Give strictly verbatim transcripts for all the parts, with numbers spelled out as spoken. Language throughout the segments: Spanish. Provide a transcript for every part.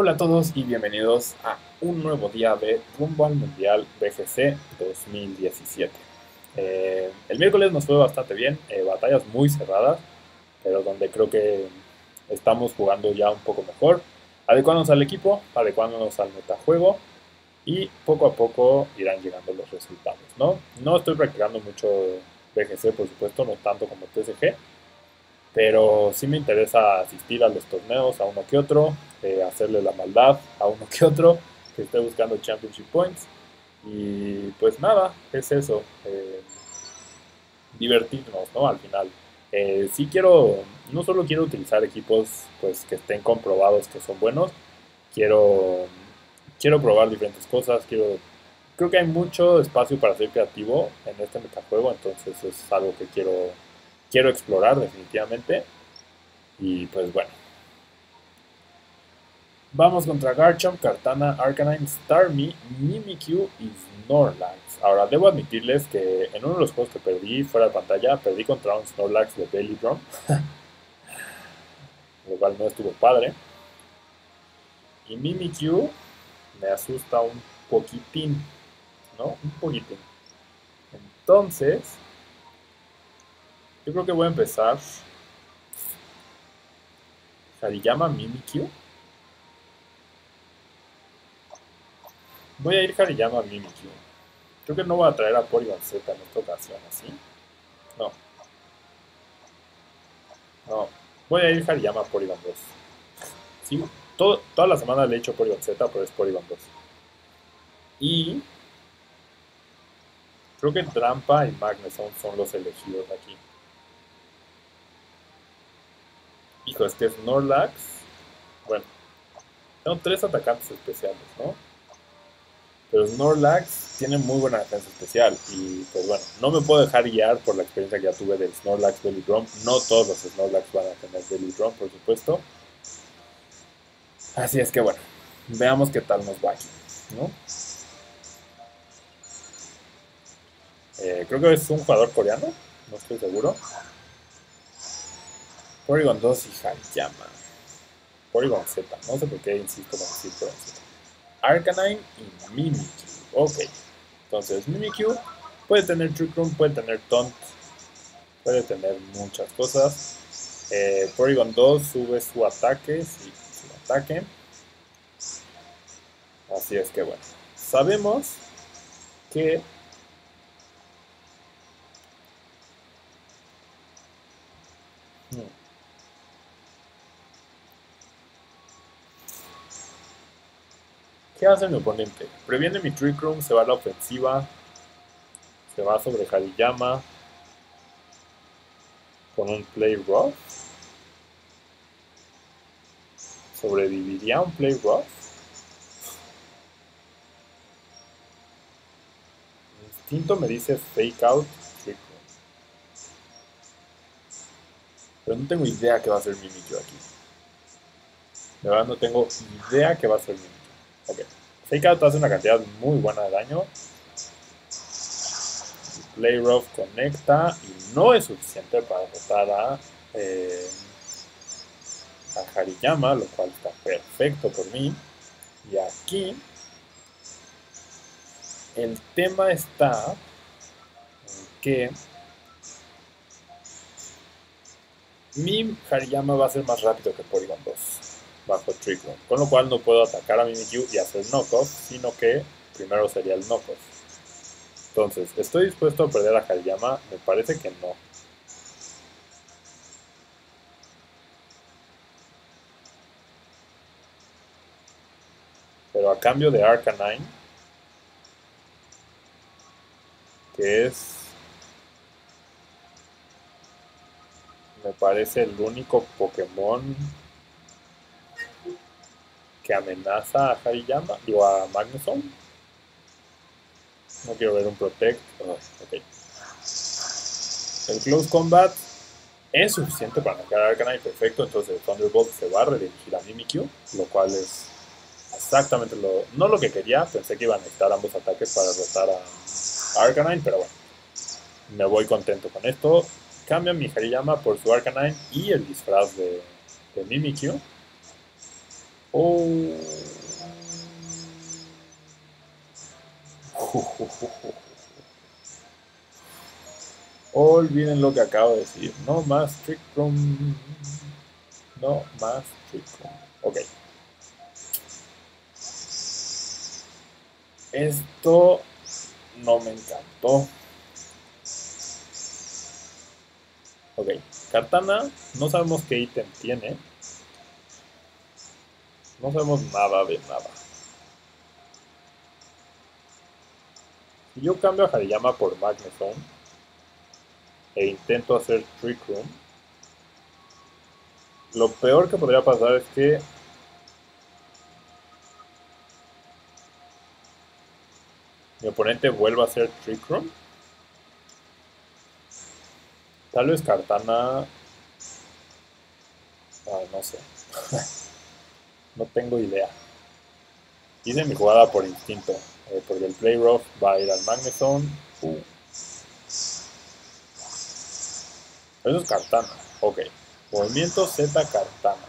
Hola a todos y bienvenidos a un nuevo día de Rumbo al Mundial V G C dos mil diecisiete. Eh, el miércoles nos fue bastante bien, eh, batallas muy cerradas, pero donde creo que estamos jugando ya un poco mejor, adecuándonos al equipo, adecuándonos al metajuego y poco a poco irán llegando los resultados, ¿no? No estoy practicando mucho V G C, por supuesto, no tanto como T S G, pero sí me interesa asistir a los torneos, a uno que otro, eh, hacerle la maldad a uno que otro, que esté buscando Championship Points. Y pues nada, es eso, eh, divertirnos, ¿no? Al final, eh, sí quiero, no solo quiero utilizar equipos pues que estén comprobados que son buenos, quiero, quiero probar diferentes cosas, quiero, creo que hay mucho espacio para ser creativo en este metajuego, entonces es algo que quiero... Quiero explorar definitivamente. Y pues bueno. Vamos contra Garchomp, Kartana, Arcanine, Starmie, Mimikyu y Snorlax. Ahora, debo admitirles que en uno de los juegos que perdí fuera de pantalla, perdí contra un Snorlax de Belly Drum. Lo cual no estuvo padre. Y Mimikyu me asusta un poquitín. ¿No? Un poquitín. Entonces... yo creo que voy a empezar Hariyama Mimikyu. Voy a ir Hariyama Mimikyu. Creo que no voy a traer a Porygon Z en esta ocasión, ¿así? No. No. Voy a ir Hariyama Porygon dos. ¿Sí? Todo, toda la semana le he hecho Porygon Z, pero es Porygon dos. Y... creo que Drampa y Magnezone son los elegidos aquí. Hijo, es que Snorlax, bueno, son tres atacantes especiales, ¿no? Pero Snorlax tiene muy buena defensa especial y pues bueno, no me puedo dejar guiar por la experiencia que ya tuve del Snorlax Belly Drum. No todos los Snorlax van a tener Belly Drum, por supuesto. Así es que bueno, veamos qué tal nos va aquí, ¿no? Eh, creo que es un jugador coreano, no estoy seguro. Porygon dos y Hariyama. Porygon Z, no sé por qué insisto con decir Porygon Z. Arcanine y Mimikyu. Ok. Entonces Mimikyu puede tener Trick Room, puede tener Taunt, puede tener muchas cosas. Eh, Porygon dos sube su ataque, sí, su ataque. Así es que bueno. Sabemos que... Hmm. ¿Qué hace mi oponente? Previene mi Trick Room, se va a la ofensiva, se va sobre Hariyama con un Play Rough. ¿Sobreviviría un Play Rough? Mi instinto me dice Fake Out, Trick Room. Pero no tengo idea qué va a hacer Mimikyu aquí. De verdad no tengo idea qué va a hacer Mimikyu. Ok, Fake Out hace una cantidad muy buena de daño. Play Rough conecta y no es suficiente para derrotar a, eh, a Hariyama, lo cual está perfecto por mí. Y aquí el tema está en que mi Hariyama va a ser más rápido que Porygon dos. Bajo Trick Room, con lo cual no puedo atacar a Mimikyu y hacer Knockoff, sino que primero sería el Knockoff. Entonces, ¿estoy dispuesto a perder a Hariyama? Me parece que no. Pero a cambio de Arcanine, que es... me parece el único Pokémon... que amenaza a Hariyama, digo a Magnezone. No quiero ver un Protect. Oh, okay. El Close Combat es suficiente para marcar a Arcanine, perfecto. Entonces el Thunderbolt se va a redirigir a Mimikyu, lo cual es exactamente lo... no lo que quería, pensé que iban a necesitar ambos ataques para derrotar a Arcanine, pero bueno. Me voy contento con esto. Cambio mi Hariyama por su Arcanine y el disfraz de, de Mimikyu. Oh. Oh, oh, oh, oh. Olviden lo que acabo de decir. No más Trick Room. No más Trick Room. Ok. Esto no me encantó. Ok. Kartana, no sabemos qué ítem tiene. No sabemos nada de nada. Si yo cambio a Hariyama por Magnezone e intento hacer Trick Room, lo peor que podría pasar es que mi oponente vuelva a hacer Trick Room. Tal vez Kartana... Ah, no sé. No tengo idea. Hice mi jugada por instinto, eh, porque el Play Rough va a ir al Magnezone. Uh. Eso es Kartana, ok. Movimiento Z Kartana.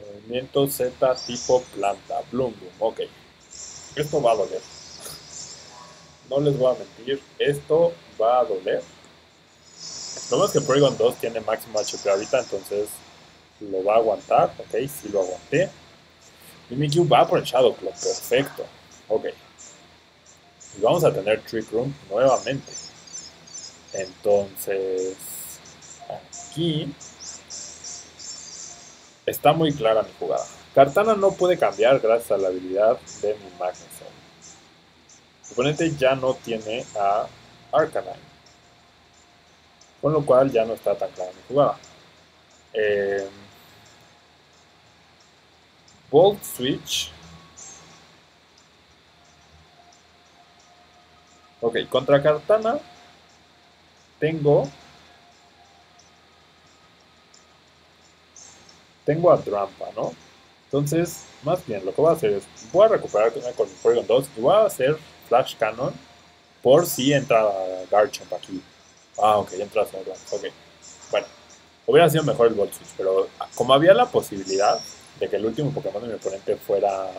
Movimiento Z tipo planta, Bloom Bloom, ok. Esto va a doler. No les voy a mentir, esto va a doler. Lo más que Porygon dos tiene máximo H P ahorita, entonces lo va a aguantar, ok, si sí lo aguanté. Mimikyu va por el Shadowclaw, perfecto, ok. Y vamos a tener Trick Room nuevamente. Entonces, aquí está muy clara mi jugada. Kartana no puede cambiar gracias a la habilidad de mi Magnezone. Mi oponente ya no tiene a Arcanine, con lo cual ya no está tan clara mi jugada. Eh, Volt Switch. Ok, contra Kartana Tengo, tengo a Drampa, ¿no? Entonces, más bien, lo que voy a hacer es, voy a recuperar con el Porygon dos y voy a hacer Flash Cannon por si entra Garchomp aquí. Ah, ok, entra Snorlax, ok. Bueno, hubiera sido mejor el Volt Switch, pero como había la posibilidad de que el último Pokémon de mi oponente fuera,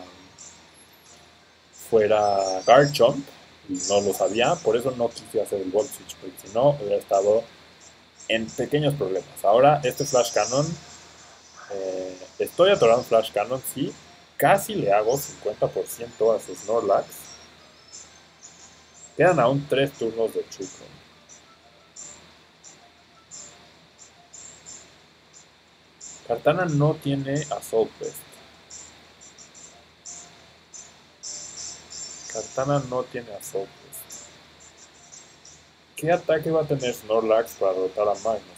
fuera Garchomp, no lo sabía, por eso no quise hacer el Volt Switch, porque si no hubiera estado en pequeños problemas. Ahora, este Flash Cannon, eh, estoy atorando Flash Cannon, sí, casi le hago cincuenta por ciento a su Snorlax. Quedan aún tres turnos de Trick Room. Kartana no tiene a Soul Pest. Kartana no tiene a Soul Pest. ¿Qué ataque va a tener Snorlax para derrotar a Magnezone?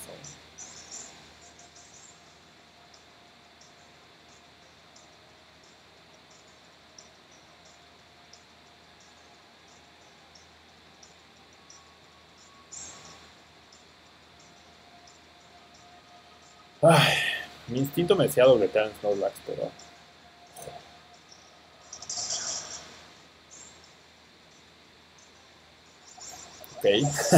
Ay, mi instinto me decía dobletear en Snorlax, pero... Ok.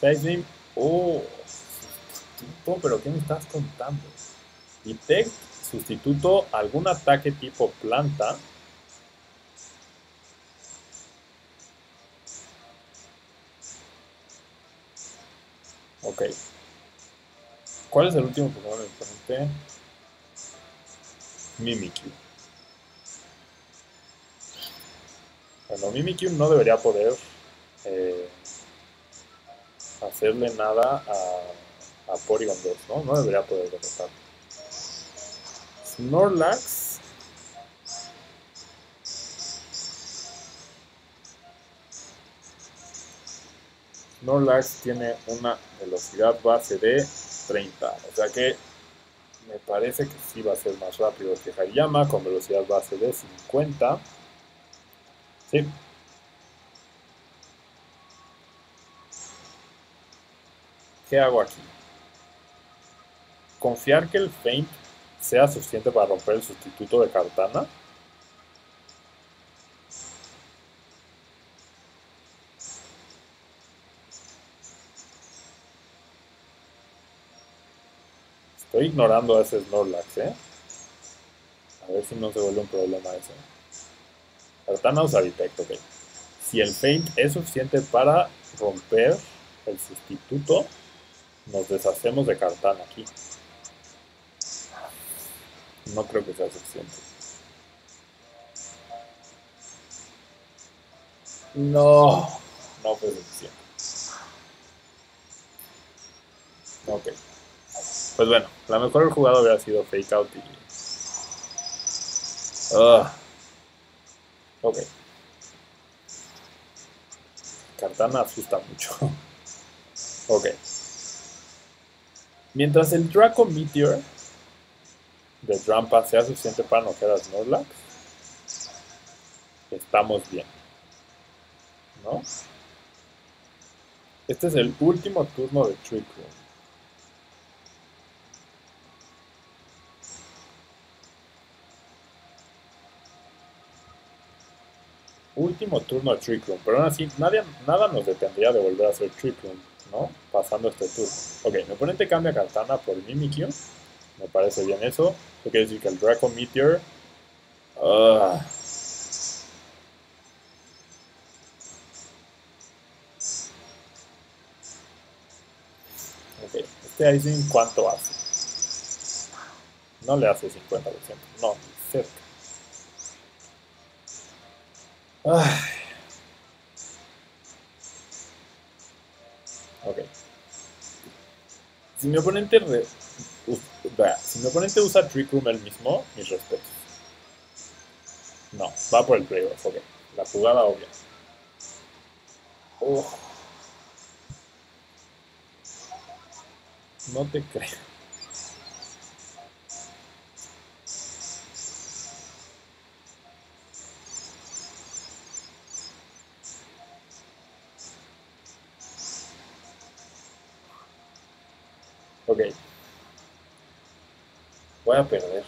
Seismin. Oh, sustituto, pero ¿qué me estás contando? Detect, sustituto algún ataque tipo planta . Ok. ¿Cuál es el último Pokémon del oponente? Mimikyu. Bueno, Mimikyu no debería poder eh, hacerle nada a, a Porygon dos, ¿no? No debería poder derrotar. Snorlax. Snorlax tiene una velocidad base de treinta, o sea que me parece que sí va a ser más rápido que Hariyama, con velocidad base de cincuenta. Sí. ¿Qué hago aquí? ¿Confiar que el Feint sea suficiente para romper el sustituto de Kartana? Estoy ignorando a ese Snorlax, ¿eh? A ver si no se vuelve un problema ese. Kartana usa Detect, ok. Si el Feint es suficiente para romper el sustituto, nos deshacemos de Kartana aquí. No creo que sea suficiente. No, no fue suficiente. Ok. Pues bueno, la mejor jugada hubiera sido Fake Out y... Uh. Ok. Kartana asusta mucho. Ok. Mientras el Draco Meteor de Drampa sea suficiente para noquear a Snorlax, estamos bien, ¿no? Este es el último turno de Trick Room. Último turno de Trick Room, pero aún así nadie, nada nos detendría de volver a hacer Trick Room, ¿no? Pasando este turno. Ok, mi oponente cambia a Kartana por Mimikyu. Me parece bien eso. Eso quiere decir que el Draco Meteor... Uh, ok, este Icing, ¿cuánto hace? No le hace cincuenta por ciento, no, cerca. Ay. Ok. Si mi oponente... Re Uf, si mi oponente usa Trick Room él mismo, mis respetos. No, va por el Play Rough, ok. La jugada obvia. Uf. No te creo. Ok. Voy a perder.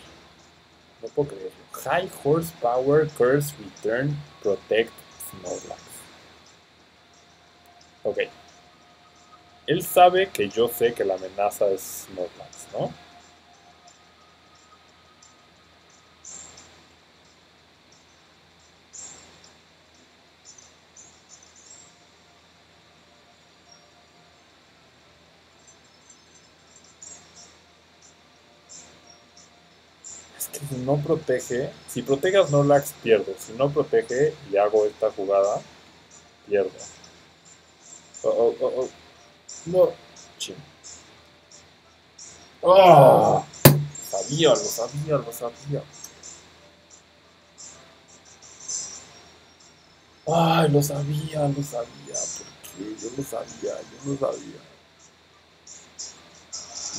No puedo creerlo. High horsepower, curse, return, protect, Snorlax. Ok. Él sabe que yo sé que la amenaza es Snorlax, ¿no? No protege. Si protege a Snorlax, pierdo. Si no protege y hago esta jugada, pierdo. Oh, oh, oh, oh. No. Ching. Oh. Sabía, lo sabía, lo sabía. Ay, lo sabía, lo sabía. ¿Por qué? Yo lo sabía, yo lo sabía.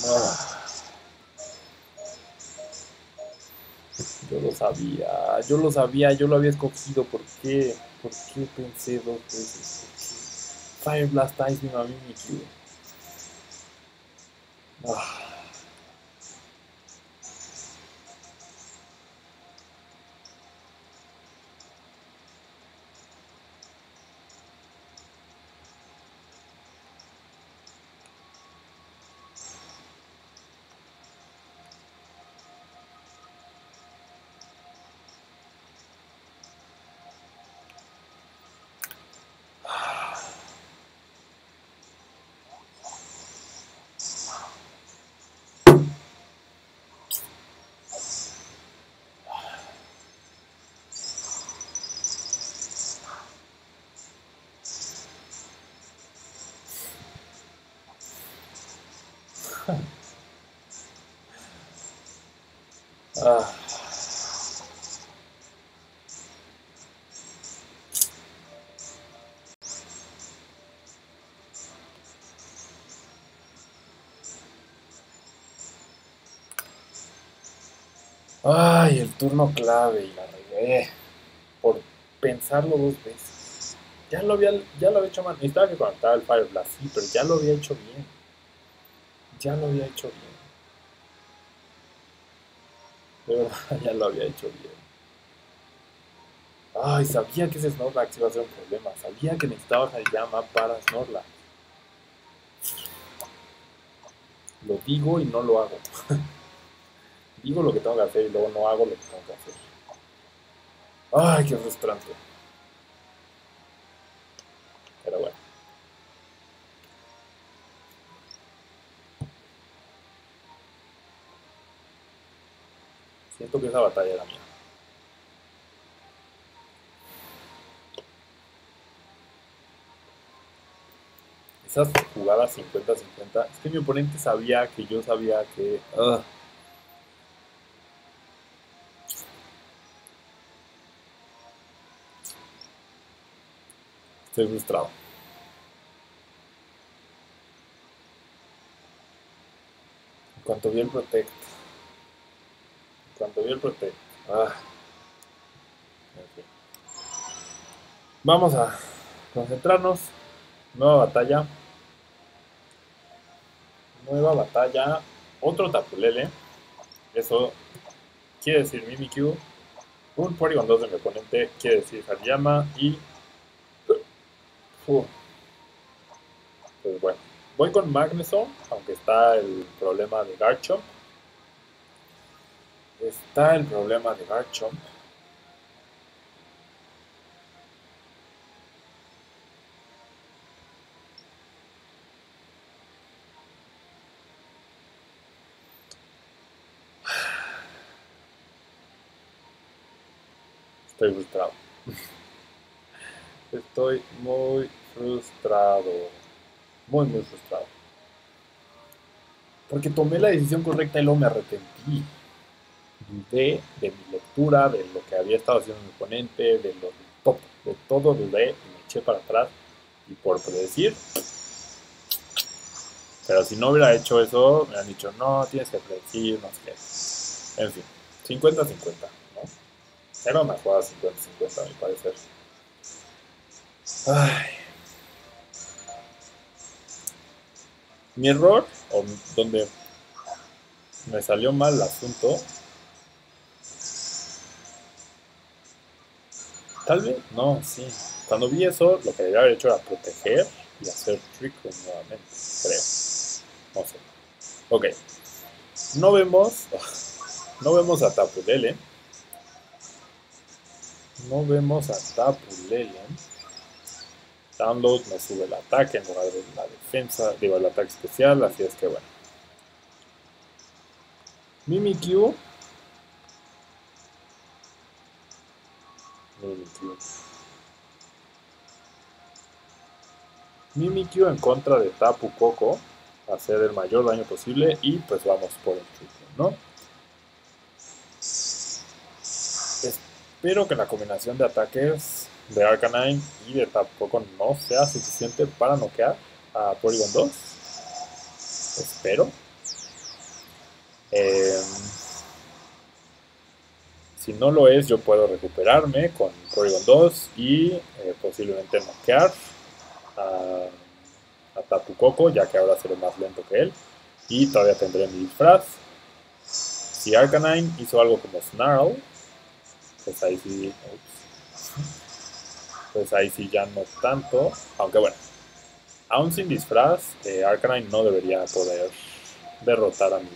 Ah. Yo lo sabía, yo lo sabía, yo lo había escogido. ¿Por qué? ¿Por qué pensé dos veces? ¿Por qué? Fire Blast Icing a Mimikyu. Ah. Ah. Ay, el turno clave y la regué por pensarlo dos veces. Ya lo había, ya lo había hecho mal. Necesitaba que conectara el Fire Blast, sí, pero ya lo había hecho bien. Ya lo había hecho bien. De verdad, ya lo había hecho bien. Ay, sabía que ese Snorlax iba a ser un problema. Sabía que necesitaba Hariyama para Snorlax. Lo digo y no lo hago. Digo lo que tengo que hacer y luego no hago lo que tengo que hacer. Ay, qué frustrante. Pero bueno. Siento que esa batalla era mía. Esas jugadas cincuenta cincuenta. Es que mi oponente sabía que yo sabía que... Uh. Estoy frustrado. En cuanto vi el Protect. En cuanto vi el Protect. Ah. Okay. Vamos a concentrarnos. Nueva batalla. Nueva batalla, otro Tapu Lele. Eso quiere decir Mimikyu. Un Porygon dos de mi oponente quiere decir Hariyama. Y... Uh. Pues bueno, voy con Magnezone, aunque está el problema de Garchomp. Está el problema de Garchomp. Estoy frustrado. Estoy muy frustrado. Muy, muy frustrado. Porque tomé la decisión correcta y luego me arrepentí. Dudé de mi lectura, de lo que había estado haciendo mi oponente, de lo top, de todo dudé y me eché para atrás. Y por predecir. Pero si no hubiera hecho eso, me han dicho, no, tienes que predecir, no sé qué. En fin, cincuenta cincuenta. Era una jugada cincuenta cincuenta, a mi parecer. Ay. Mi error, o donde me salió mal el asunto, tal vez, no, sí. Cuando vi eso, lo que debería haber hecho era proteger y hacer Trick Room nuevamente, creo. No sé. Ok. No vemos, no vemos a Tapu Lele. No vemos a Tapu Lele. Download me sube el ataque en lugar de la defensa. Digo, el ataque especial, así es que bueno. Mimikyu. Mimikyu. Mimikyu en contra de Tapu Koko. Hacer el mayor daño posible y pues vamos por el triple, ¿no? Espero que la combinación de ataques de Arcanine y de Tapu Koko no sea suficiente para noquear a Porygon dos. Espero. Eh, si no lo es, yo puedo recuperarme con Porygon dos y eh, posiblemente noquear a, a Tapu Koko, ya que ahora seré más lento que él. Y todavía tendré mi disfraz. Si Arcanine hizo algo como Snarl, pues ahí sí, oops, pues ahí sí ya no tanto, aunque bueno, aún sin disfraz, eh, Arcanine no debería poder derrotar a mi,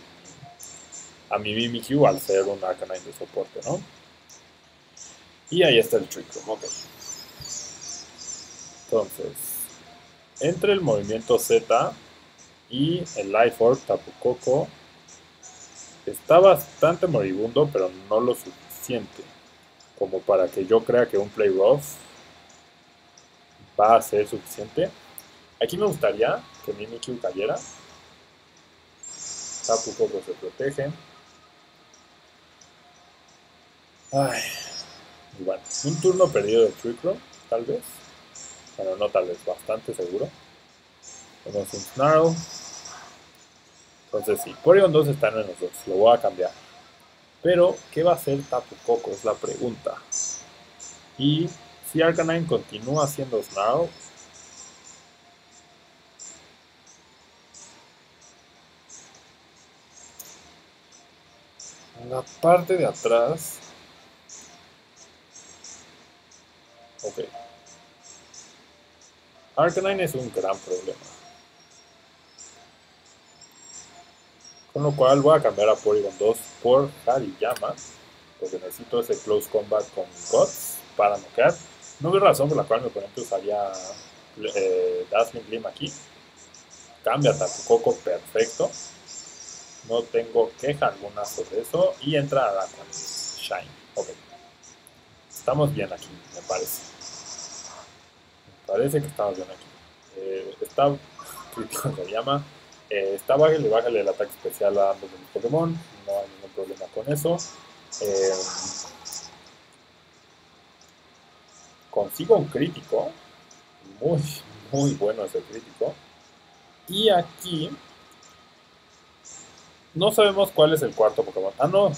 a mi Mimikyu al ser un Arcanine de soporte, ¿no? Y ahí está el Trick Room, ok. Entonces, entre el movimiento Z y el Life Orb Tapu Koko, está bastante moribundo, pero no lo suficiente como para que yo crea que un Play Rough va a ser suficiente. Aquí me gustaría que Mimikyu cayera. Tapu Koko se protege. Ay, y bueno, un turno perdido de Trick Room, tal vez. Bueno, no tal vez, bastante seguro. Tenemos un Snarl. Entonces sí, Porygon dos está en los dos, lo voy a cambiar. Pero, ¿qué va a hacer Tapu Koko? Es la pregunta. Y si Arcanine continúa haciendo Snarl, en la parte de atrás. Ok. Arcanine es un gran problema. Con lo cual voy a cambiar a Porygon dos por Hariyama, porque necesito ese Close Combat con Guts para noquear. No veo razón por la cual mi oponente usaría eh, Dazzling Gleam aquí. Cambia a Tapu Koko, perfecto. No tengo queja alguna sobre eso. Y entra a Araquanid Shine. Ok. Estamos bien aquí, me parece. Me parece que estamos bien aquí. Eh, está crítico en Hariyama. Eh, está bájale, bájale el ataque especial a ambos de los Pokémon. No hay ningún problema con eso. Eh, consigo un crítico. Muy, muy bueno ese crítico. Y aquí no sabemos cuál es el cuarto Pokémon. Ah, no.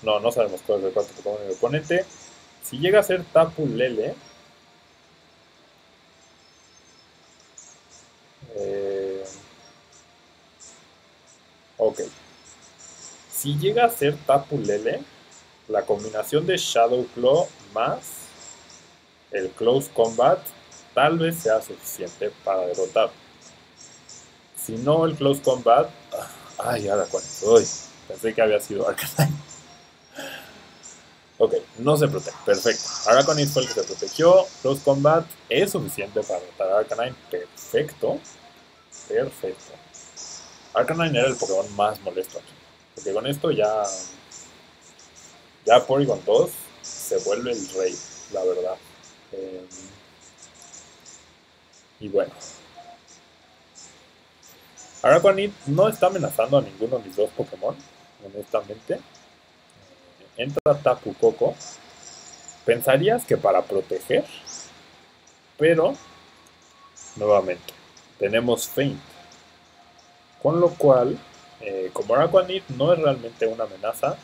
No, no sabemos cuál es el cuarto Pokémon del oponente. Si llega a ser Tapu Lele, eh, ok. Si llega a ser Tapu Lele, la combinación de Shadowclaw más el Close Combat tal vez sea suficiente para derrotar. Si no, el Close Combat... Ay, ahora cuánto. Uy, pensé que había sido Arcanine. Ok, no se protege. Perfecto. Araquanid fue el que se protegió. Close Combat es suficiente para derrotar a Arcanine. Perfecto. Perfecto. Arcanine era el Pokémon más molesto aquí. Porque con esto ya... Ya Porygon dos se vuelve el rey, la verdad. Eh, y bueno... Araquanid no está amenazando a ninguno de mis dos Pokémon, honestamente. Entra Tapu Koko. Pensarías que para proteger, pero nuevamente tenemos Feint. Con lo cual, eh, como Araquanid no es realmente una amenaza,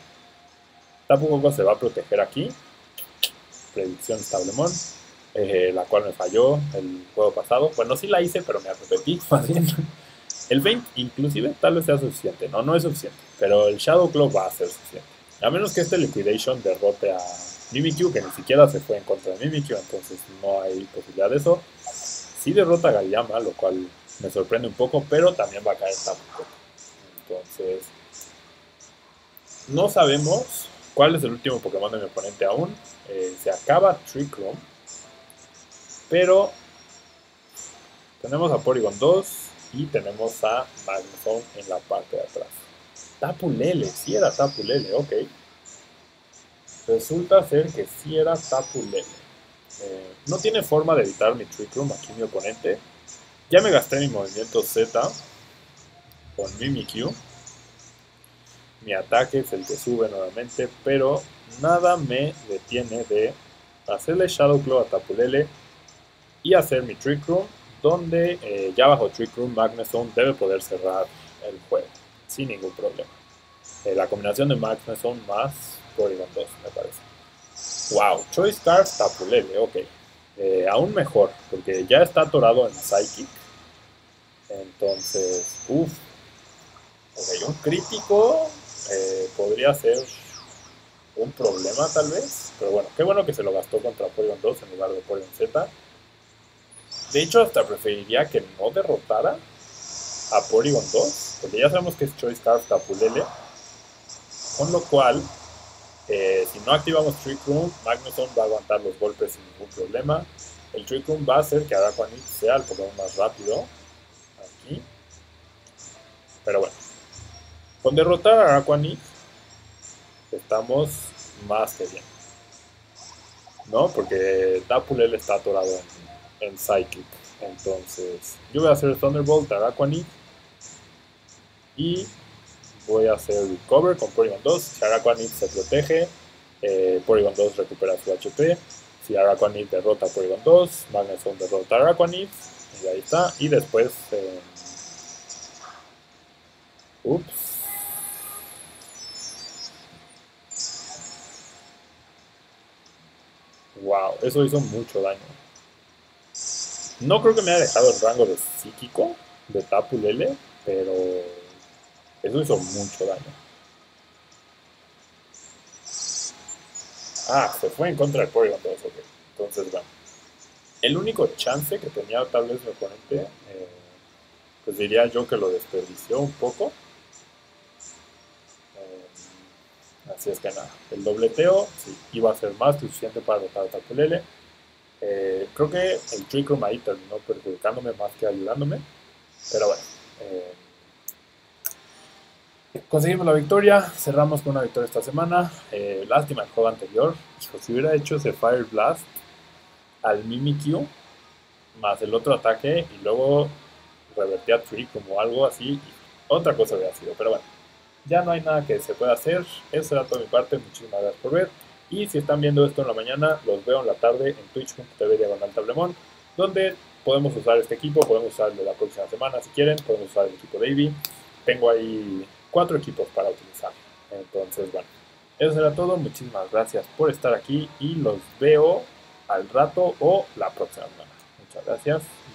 Tapu Koko se va a proteger aquí. Predicción Establemon. Eh, la cual me falló el juego pasado. Bueno, sí la hice, pero me arrepentí más bien. El Feint inclusive tal vez sea suficiente, no, no es suficiente, pero el Shadowclaw va a ser suficiente. A menos que este Liquidation derrote a Mimikyu, que ni siquiera se fue en contra de Mimikyu, entonces no hay posibilidad de eso. Sí derrota a Hariyama, lo cual me sorprende un poco, pero también va a caer Tapu Koko. Entonces, no sabemos cuál es el último Pokémon de mi oponente aún. Eh, se acaba Trick Room, pero tenemos a Porygon dos. Y tenemos a Magnezone en la parte de atrás. Tapu Lele, sí era Tapu Lele, ok. Resulta ser que sí era Tapu Lele. Eh, no tiene forma de evitar mi Trick Room aquí mi oponente. Ya me gasté mi movimiento Z con Mimikyu. Mi ataque es el que sube nuevamente, pero nada me detiene de hacerle Shadowclaw a Tapu Lele y hacer mi Trick Room, donde eh, ya bajo Trick Room Magnezone debe poder cerrar el juego sin ningún problema. Eh, la combinación de Magnezone más Porygon dos me parece. Wow, Choice Card Tapu Lele, ok. Eh, aún mejor, porque ya está atorado en Psychic. Entonces, uff. Ok, un crítico eh, podría ser un problema tal vez. Pero bueno, qué bueno que se lo gastó contra Porygon dos en lugar de Porygon Z. De hecho, hasta preferiría que no derrotara a Porygon dos, porque ya sabemos que es Choice Card Tapu Lele. Con lo cual, eh, si no activamos Trick Room, Magnezone va a aguantar los golpes sin ningún problema. El Trick Room va a hacer que Araquanid sea el Pokémon más rápido. Aquí. Pero bueno. Con derrotar a Araquanid, estamos más que bien, ¿no? Porque Tapu Lele está atorado en... en Psychic. Entonces yo voy a hacer Thunderbolt a Araquanid y voy a hacer Recover con Porygon dos. Si Araquanid se protege, eh, Porygon dos recupera su H P. Si Araquanid derrota a Porygon dos, Magnezone derrota a Araquanid y ahí está. Y después eh... ups, wow, eso hizo mucho daño. No creo que me haya dejado el rango de psíquico de Tapu Lele, pero eso hizo mucho daño. Ah, se fue en contra del Porygon dos, ok. Entonces, bueno. El único chance que tenía tal vez mi oponente, eh, pues diría yo que lo desperdició un poco. Así es que nada, el dobleteo sí, iba a ser más que suficiente para derrotar a Tapu Lele. Eh, creo que el Trick Room ahí terminó perjudicándome más que ayudándome. Pero bueno, eh, conseguimos la victoria, cerramos con una victoria esta semana. Eh, lástima el juego anterior. Hijo, si hubiera hecho ese Fire Blast al Mimikyu, más el otro ataque, y luego revertí a Trick como algo así, y otra cosa hubiera sido, pero bueno. Ya no hay nada que se pueda hacer. Eso era todo de mi parte. Muchísimas gracias por ver. Y si están viendo esto en la mañana, los veo en la tarde en twitch punto t v diagonal Tablemon, donde podemos usar este equipo, podemos usar el de la próxima semana si quieren, podemos usar el equipo de Eevee. Tengo ahí cuatro equipos para utilizar. Entonces, bueno, eso era todo. Muchísimas gracias por estar aquí y los veo al rato o la próxima semana. Muchas gracias.